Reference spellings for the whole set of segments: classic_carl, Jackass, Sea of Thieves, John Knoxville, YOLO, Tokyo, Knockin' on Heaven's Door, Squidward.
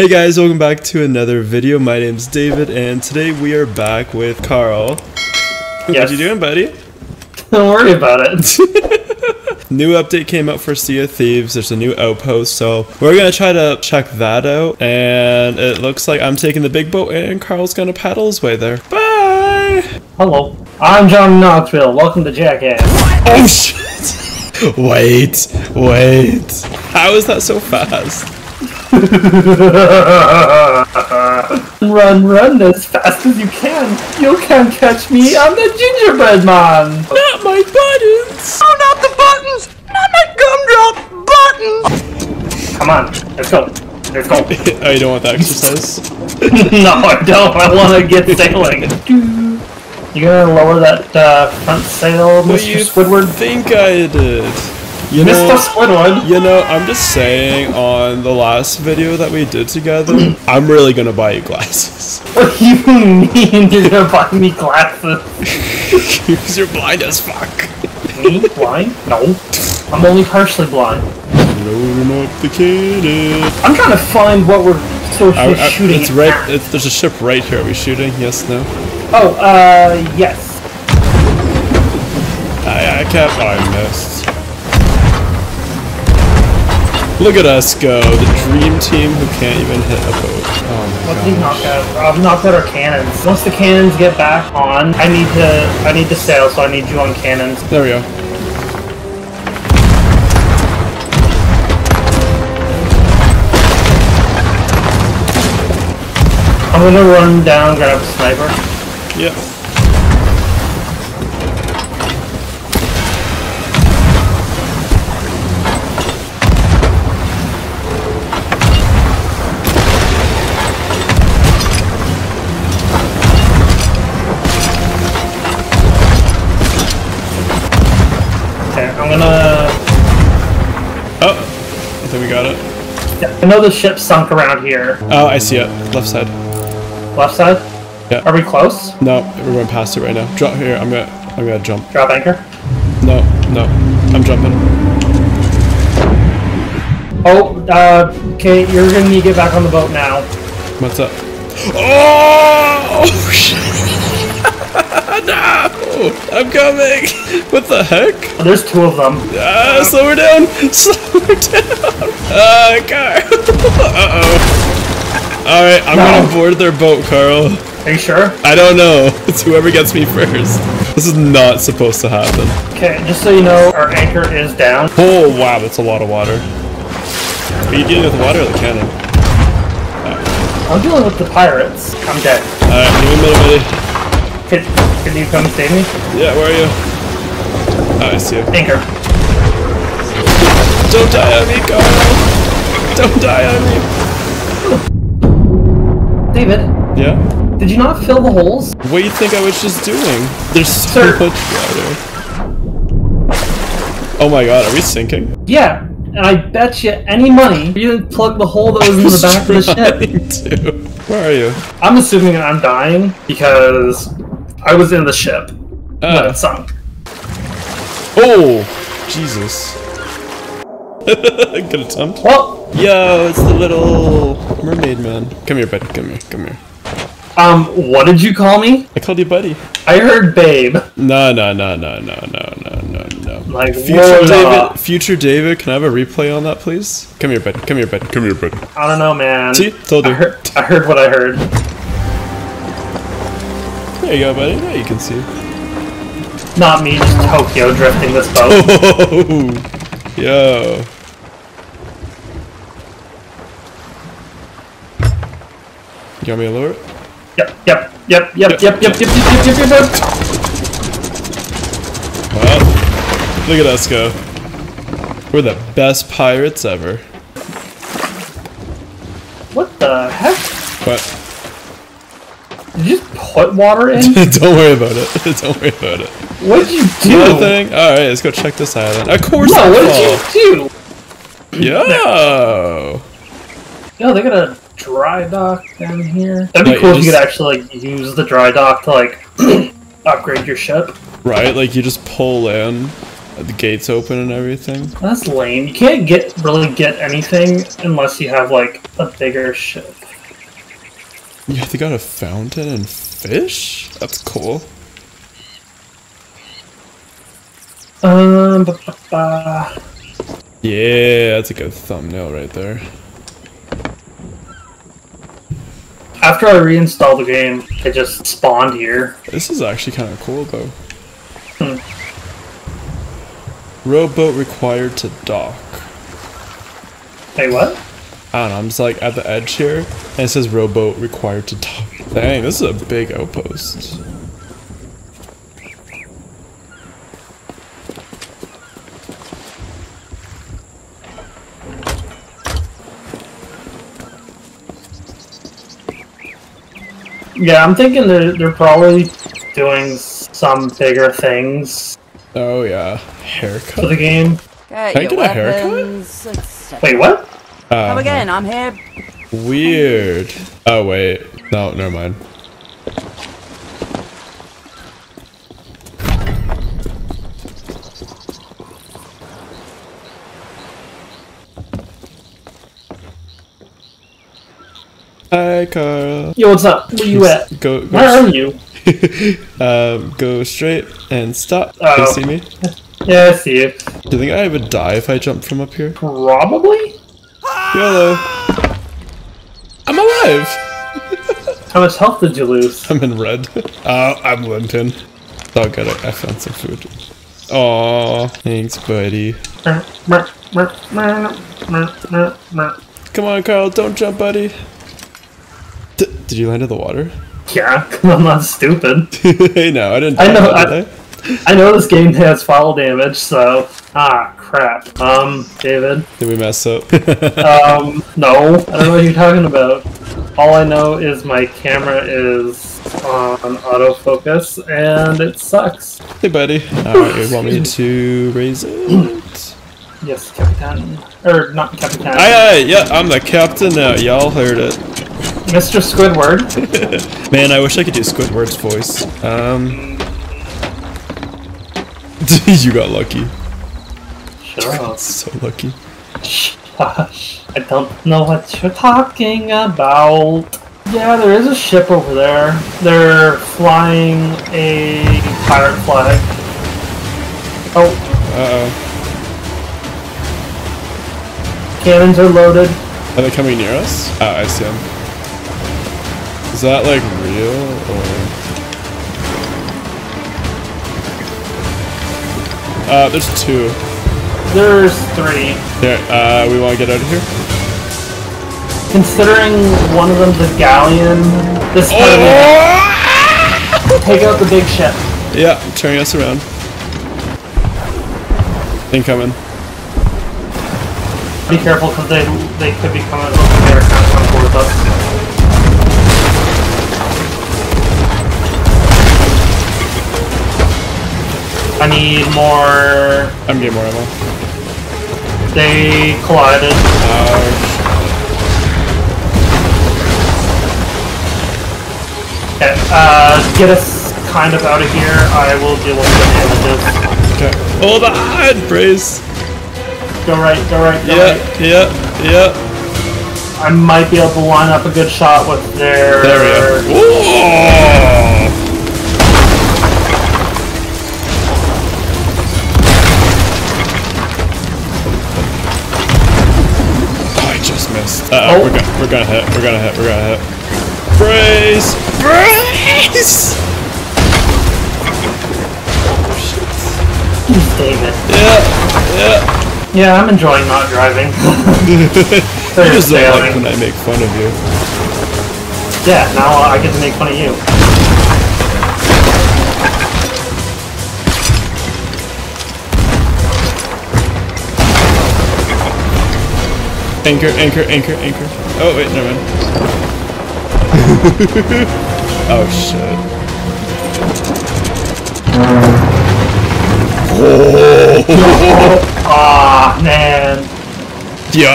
Hey guys, welcome back to another video. My name's David, and today we are back with Carl. Yes. What you doing, buddy? Don't worry about it. New update came out for Sea of Thieves. There's a new outpost, so we're gonna try to check that out. And it looks like I'm taking the big boat, and Carl's gonna paddle his way there. Bye. Hello, I'm John Knoxville. Welcome to Jackass. Oh shit! Wait. How is that so fast? Run as fast as you can. You can't catch me. I'm the gingerbread man. Not my buttons. Oh, not the buttons. Not my gumdrop buttons. Come on, let's go. Let's go. Oh, you don't want that exercise? No, I don't. I want to get sailing. You gonna lower that front sail, Mr. Squidward? I think I did. You know, Mr. Squidward. You know, I'm just saying, on the last video that we did together, I'm really gonna buy you glasses. What do you mean you're gonna buy me glasses? Because you're blind as fuck. Me? Blind? No. I'm only partially blind. Loading up the cannon. I'm trying to find what we're shooting. It's right. There's a ship right here. Are we shooting? Yes, no? Oh, yes. I can't. Oh, I missed. Look at us go, the dream team who can't even hit a boat. Oh my god. I've knocked out our cannons. Once the cannons get back on, I need to sail, so I need you on cannons. There we go. I'm gonna run down, grab a sniper. Yep. Oh, I think we got it. Yeah, I know the ship sunk around here. Oh, I see it. Left side. Left side? Yeah. Are we close? No, we're going past it right now. Drop here. I'm gonna jump. Drop anchor? No, I'm jumping. Oh, okay, you're gonna need to get back on the boat now. What's up? Oh shit! No. I'm coming! What the heck? Oh, there's two of them. Slow her down! Slow her down! Carl! Uh-oh. Alright, I'm gonna board their boat, Carl. Are you sure? I don't know. It's whoever gets me first. This is not supposed to happen. Okay, just so you know, our anchor is down. Oh, wow, that's a lot of water. Are you dealing with water or the cannon? Oh. I'm dealing with the pirates. I'm dead. Alright, give me a little bit. Can you come save me? Yeah, where are you? Oh, I see you. Anchor. Don't die on me, Carl! Don't die on me! David? Yeah? Did you not fill the holes? What do you think I was just doing? There's so much water. Oh my god, are we sinking? Yeah, and I bet you any money you didn't plug the hole that was in the back of the ship. Where are you? I'm assuming I'm dying because I was in the ship, but it sunk. Oh, Jesus. Good attempt. Well, yo, it's the little mermaid man. Come here, buddy. Come here. What did you call me? I called you buddy. I heard babe. No. Like, future David, can I have a replay on that, please? Come here, buddy. I don't know, man. See? Told you. I heard what I heard. There you go, buddy. Now you can see. Not me, just Tokyo drifting this boat. Oh, yo. You want me to lower it? Yep. Wow. Look at us go. We're the best pirates ever. What the heck? What? Did you just put water in? Don't worry about it. What'd you do? Nothing. Alright, let's go check this island. Of course not. What did you do? Yo! Yo, they got a dry dock down here. That'd be cool if you could actually like use the dry dock to like upgrade your ship. Right, like you just pull in The gates open and everything. That's lame. You can't really get anything unless you have like a bigger ship. Yeah, they got a fountain and fish? That's cool. Yeah, that's a good thumbnail right there. After I reinstalled the game, it just spawned here. This is actually kind of cool though. Rowboat required to dock. Hey, what? I don't know, I'm just like at the edge here, and it says rowboat required to dock. Dang, this is a big outpost. Yeah, I'm thinking they're probably doing some bigger things. Oh yeah, haircut for the game. Can I get a haircut? Wait, what? Come again, I'm here. Weird. Oh wait, no, never mind. Hi, Carl. Yo, what's up? Where you at? Where are you? Go straight and stop. Uh-oh. Can you see me? Yeah, I see you. Do you think I would die if I jumped from up here? Probably? YOLO. I'm alive! How much health did you lose? I'm in red. I'm limping. I'll get it. I found some food. Aww. Thanks, buddy. Come on, Carl. Don't jump, buddy. Did you land in the water? Yeah, because I'm not stupid. Hey, no, I didn't. I know this game has fall damage, so crap. David. Did we mess up? No, I don't know what you're talking about. All I know is my camera is on autofocus, and it sucks. Hey, buddy. You want me to raise it? Yes, Captain. Or not Captain. Aye, aye. Yeah, I'm the captain now. Y'all heard it. Mr. Squidward. Man, I wish I could do Squidward's voice. You got lucky. Shut up. So lucky. Gosh, I don't know what you're talking about. Yeah, there is a ship over there. They're flying a pirate flag. Oh. Uh-oh. Cannons are loaded. Are they coming near us? Oh, I see them. Is that like real or? There's two. There's three. There, we want to get out of here. Considering one of them's a galleon, this time take out the big ship. Yeah, turning us around. Incoming. Be careful because they could be coming over there with us. I need more... I'm getting more ammo. They collided. Okay, get us kind of out of here. I will deal with the damages. Okay. Hold on, Brace! Go right, go right, go right. Yeah, yeah. I might be able to line up a good shot with their... There we go. Whoa! Uh-oh, we're gonna hit. Brace! Brace! Oh, shit. David. Yeah, yeah. Yeah, I'm enjoying not driving. You just don't like when I make fun of you. Yeah, now I get to make fun of you. Anchor. Oh, wait, never mind. Oh, shit. Oh, aw, man. Yo,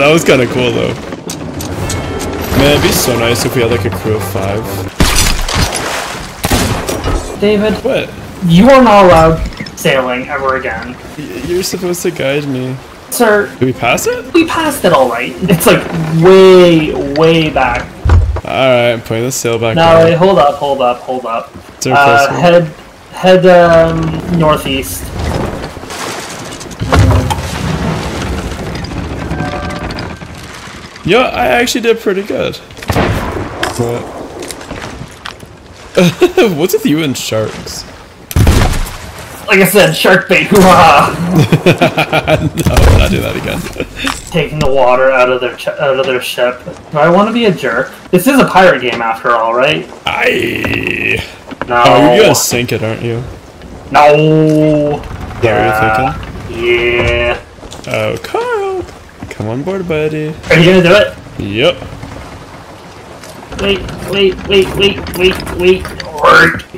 that was kind of cool, though. Man, it'd be so nice if we had, like, a crew of 5. David. What? You are not allowed sailing ever again. You're supposed to guide me. Sir. Did we pass it? We passed it all right. It's like way, way back. Alright, I'm putting the sail back down. No, wait, hold up. Head northeast. Yo, I actually did pretty good. But... what's with you and sharks? Like I said, shark bait, hoo-ha! No, not do that again. Taking the water out of their ship. Do I want to be a jerk? This is a pirate game after all, right? Aye. No. Oh, you're gonna sink it, aren't you? No. Yeah. What are you thinking? Yeah. Oh, Carl. Come on board, buddy. Are you gonna do it? Yep. Wait.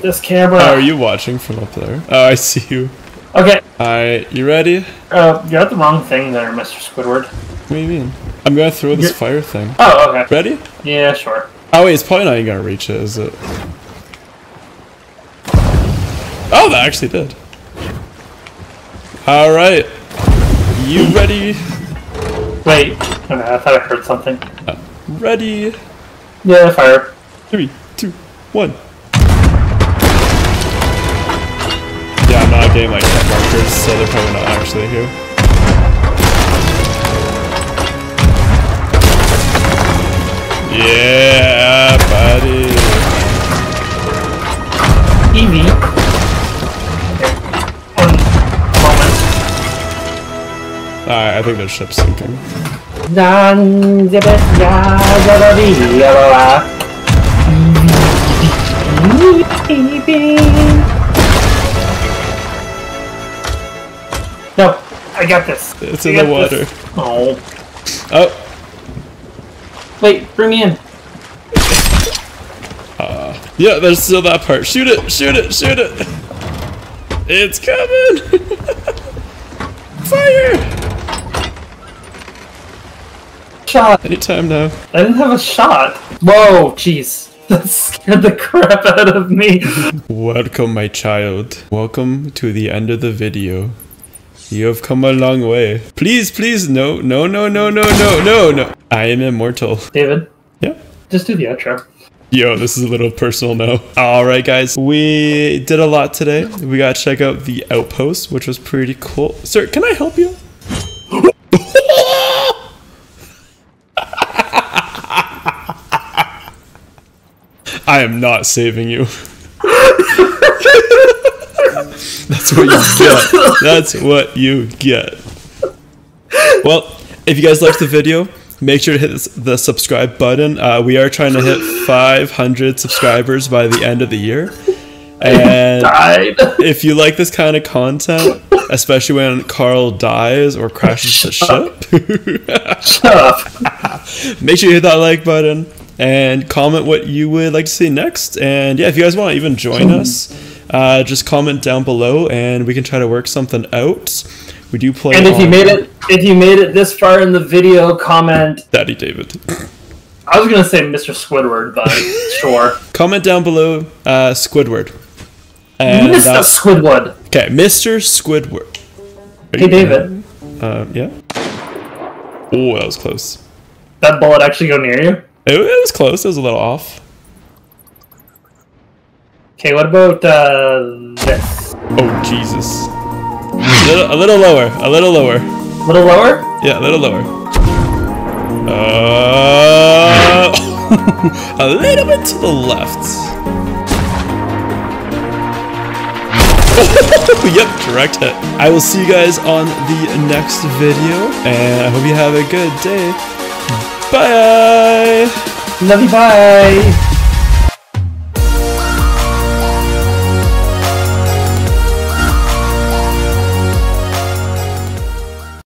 This camera. Oh, are you watching from up there? Oh, I see you. Okay. Alright, you ready? You're at the wrong thing there, Mr. Squidward. What do you mean? I'm gonna throw this fire thing. Oh, okay. Ready? Yeah, sure. Oh, wait, it's probably not even gonna reach it, is it? Oh, that actually did. Alright. You ready? Wait. Oh, no, I thought I heard something. Ready? Yeah, fire. 3, 2, 1. Yeah, I'm not getting like that markers, so they're probably not actually here. Yeah, buddy. Eevee. Okay. One moment. Alright, I think their ship's sinking. No, I got this. It's in the water. Oh. Oh. Wait, bring me in. Yeah, there's still that part. Shoot it. It's coming. Fire. Shot. Anytime now. I didn't have a shot. Whoa, jeez. That scared the crap out of me. Welcome, my child. Welcome to the end of the video. You have come a long way. Please, no. I am immortal. David? Yeah? Just do the outro. Yo, this is a little personal now. Alright guys, we did a lot today. We gotta check out the outpost, which was pretty cool. Sir, can I help you? I am not saving you. That's what you get. Well, if you guys liked the video, make sure to hit the subscribe button. We are trying to hit 500 subscribers by the end of the year. And if you like this kind of content, especially when Carl dies or crashes the ship, make sure you hit that like button. And comment what you would like to see next. And yeah, if you guys want to even join us, just comment down below and we can try to work something out. We do play. And if you made it this far in the video, comment Daddy David. I was gonna say Mr. Squidward, but sure. Comment down below Squidward. And Mr. Squidward. Okay, Mr. Squidward. Hey David. Yeah. Oh, that was close. That bullet actually go near you? It was close. It was a little off. Okay, what about this? Oh Jesus! A little lower. Yeah, a little lower. A little bit to the left. Yep, direct hit. I will see you guys on the next video, and I hope you have a good day. Bye! Love you, bye!